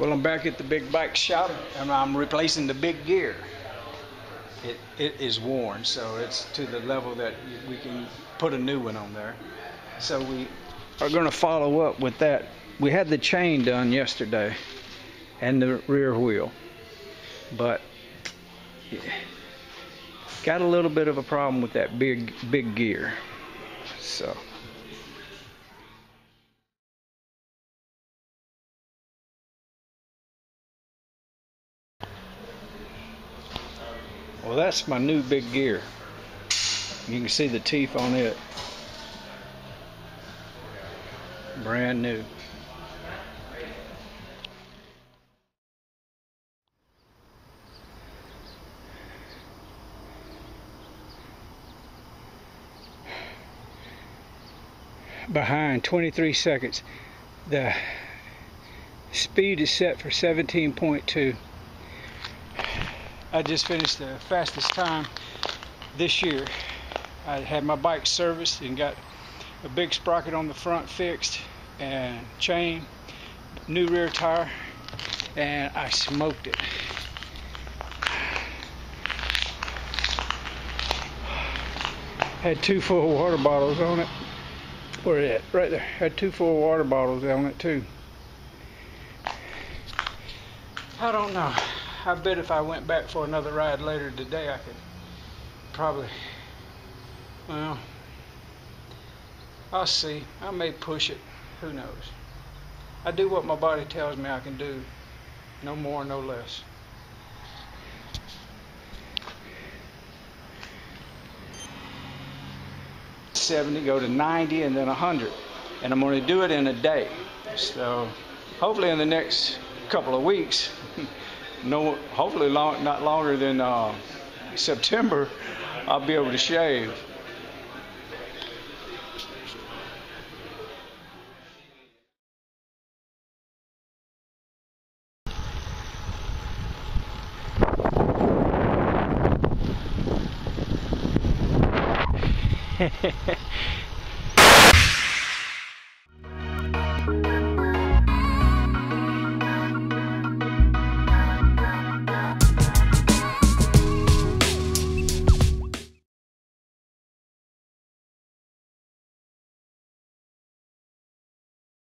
Well, I'm back at the big bike shop, and I'm replacing the big gear. It is worn, so it's to the level that we can put a new one on there. So we are going to follow up with that. We had the chain done yesterday and the rear wheel, but got a little bit of a problem with that big gear. So well, that's my new big gear. You can see the teeth on it. Brand new. Behind 23 seconds. The speed is set for 17.2. I just finished the fastest time this year. I had my bike serviced and got a big sprocket on the front fixed and chain, new rear tire, and I smoked it. Had two full water bottles on it. Where is it? Right there. Had two full water bottles on it too. I don't know. I bet if I went back for another ride later today, I could probably, well, I'll see. I may push it. Who knows? I do what my body tells me I can do. No more, no less. '70, go to 90, and then 100. And I'm going to do it in a day. So hopefully in the next couple of weeks, no, hopefully not longer than September, I'll be able to shave.